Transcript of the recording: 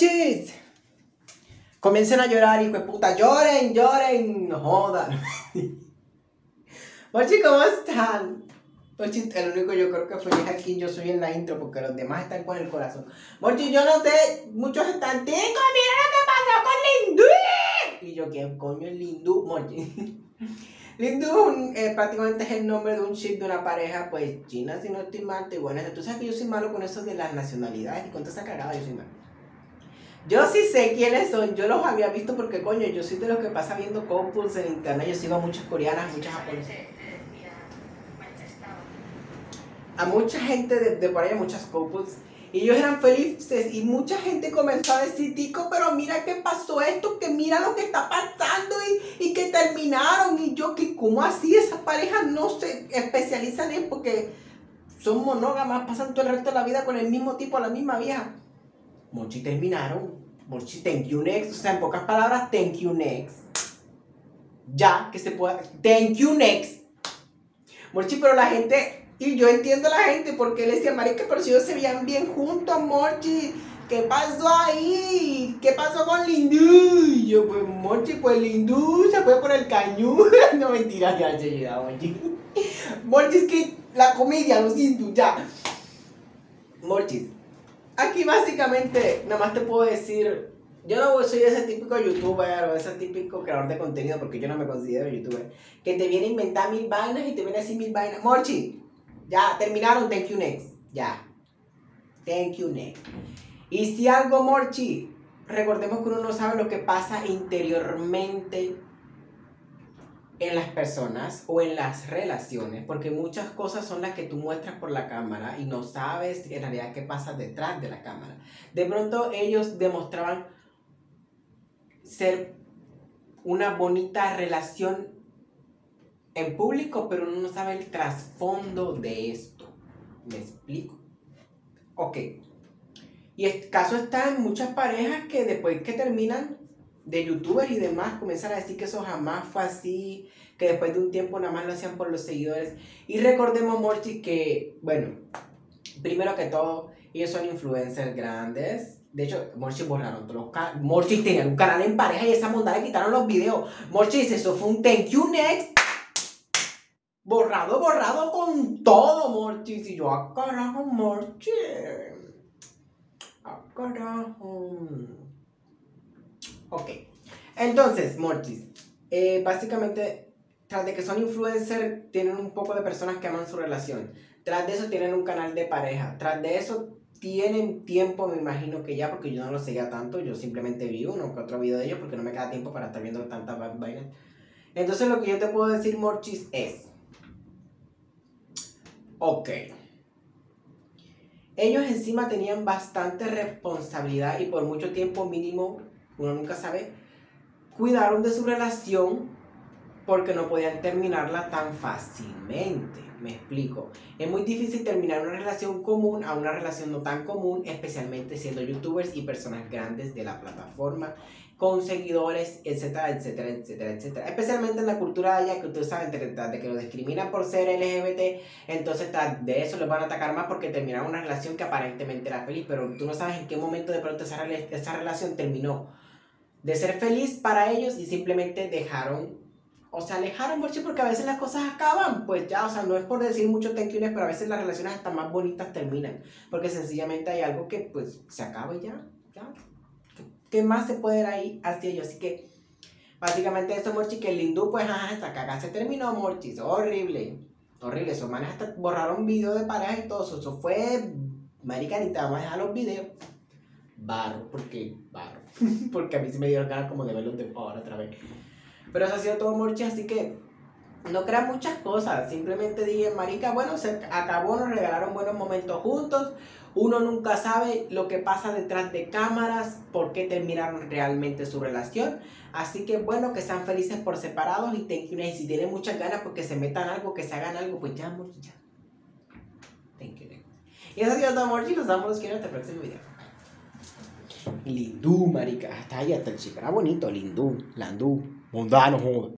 noches. Comiencen a llorar, hijo de puta. Lloren, lloren, no jodan. Mochi, ¿cómo están? Mochi, el único yo creo que fue aquí, yo soy en la intro, porque los demás están con el corazón. Mochi, yo no sé, muchos están, ¡Tico, mira lo que pasó con LinDu! Y yo, ¿quién coño es LinDu, Mochi? LinDu prácticamente es el nombre de un chip de una pareja, pues china, si no estoy mal, bueno, tú sabes que yo soy malo con eso de las nacionalidades y con toda esa cagada, yo soy malo. Yo sí sé quiénes son, yo los había visto porque coño, yo soy de los que pasa viendo couples en internet, yo sigo a muchas coreanas, muchas japonesas. A mucha gente de por ahí, muchas couples. Y ellos eran felices y mucha gente comenzó a decir, Tico, pero mira qué pasó esto, que mira lo que está pasando y que terminaron. Y yo, que ¿cómo así? Esas parejas no se especializan en porque son monógamas, pasan todo el resto de la vida con el mismo tipo, la misma vieja. Mochi, terminaron. Mochi, thank you next. O sea, en pocas palabras, thank you next. Ya, que se pueda. Thank you next. Mochi, pero la gente... Y yo entiendo a la gente porque le decía, marica, pero si ellos se veían bien juntos, Mochi, ¿qué pasó ahí? ¿Qué pasó con LinDu? Y yo, pues, Mochi, pues LinDu se fue por el cañón. No, mentira, ya se llegaba, Mochi. Mochi, es que la comedia, lo siento, ya. Mochi, aquí básicamente, nada más te puedo decir, yo no soy ese típico youtuber o ese típico creador de contenido porque yo no me considero youtuber, que te viene a inventar mil vainas y te viene a decir mil vainas. Mochi, ya, terminaron, thank you next, ya, thank you next. Y si algo, Mochi, recordemos que uno no sabe lo que pasa interiormente en las personas o en las relaciones, porque muchas cosas son las que tú muestras por la cámara y no sabes en realidad qué pasa detrás de la cámara. De pronto ellos demostraban ser una bonita relación en público, pero uno no sabe el trasfondo de esto. ¿Me explico? Ok. Y el caso está en muchas parejas que después que terminan de youtubers y demás, comienzan a decir que eso jamás fue así, que después de un tiempo nada más lo hacían por los seguidores. Y recordemos, Mochi, que, bueno, primero que todo, ellos son influencers grandes. De hecho, Mochi borraron todos los canales. Mochi tenían un canal en pareja y esa monda le quitaron los videos. Mochi dice, eso fue un thank you next. Borrado, borrado con todo, Mochi. Y yo, ah, carajo, Mochi. Ah, carajo. Ok. Entonces, Mochi, básicamente, tras de que son influencers, tienen un poco de personas que aman su relación. Tras de eso tienen un canal de pareja. Tras de eso... tienen tiempo, me imagino que ya, porque yo no lo seguía tanto, yo simplemente vi uno que otro video de ellos porque no me queda tiempo para estar viendo tantas vainas. Entonces lo que yo te puedo decir, Mochis, es... ok. Ellos encima tenían bastante responsabilidad y por mucho tiempo mínimo, uno nunca sabe, cuidaron de su relación porque no podían terminarla tan fácilmente. Me explico. Es muy difícil terminar una relación común a una relación no tan común, especialmente siendo youtubers y personas grandes de la plataforma, con seguidores, etcétera, etcétera, etcétera, etcétera. Especialmente en la cultura de allá, que ustedes saben, de que lo discriminan por ser LGBT, entonces de eso les van a atacar más porque terminaron una relación que aparentemente era feliz, pero tú no sabes en qué momento de pronto esa relación terminó de ser feliz para ellos y simplemente dejaron... o se alejaron, Mochi, porque a veces las cosas acaban, pues ya, o sea, no es por decir mucho thank you next, pero a veces las relaciones hasta más bonitas terminan, porque sencillamente hay algo que, pues, se acaba y ya, ya. ¿Qué más se puede ir ahí hacia ellos? Así que, básicamente eso, Mochi, que LinDu, pues, ajá, esa caga se terminó, Mochi, eso, horrible, horrible, esos manes hasta borraron videos de pareja y todo eso, eso fue, marica, ni te vamos a dejar los videos, barro, porque, barro, porque a mí se me dieron ganas como de verlos de ahora otra vez. Pero eso ha sido todo, Mochi, así que no crean muchas cosas. Simplemente dije, marica, bueno, se acabó, nos regalaron buenos momentos juntos. Uno nunca sabe lo que pasa detrás de cámaras, por qué terminaron realmente su relación. Así que bueno, que sean felices por separados y thank you next. Si tienen muchas ganas porque se metan algo, que se hagan algo, pues ya, Mochi, ya. Thank you next. Y eso ha sido todo, Mochi, nos damos los quiero hasta el próximo video. LinDu, marica, hasta ahí, hasta el chico, era bonito, LinDu, Landú, mundano, joder.